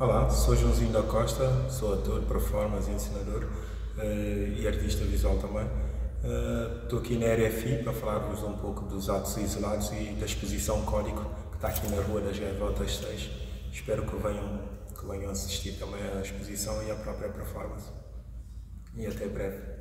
Olá, sou Joãozinho da Costa, sou ator, performance, ensinador e artista visual também. Estou aqui na RFI para falar-vos um pouco dos Actos Isolados e da exposição Código, que está aqui na Rua das Revolta 6. Espero que venham assistir também à exposição e à própria performance. E até breve.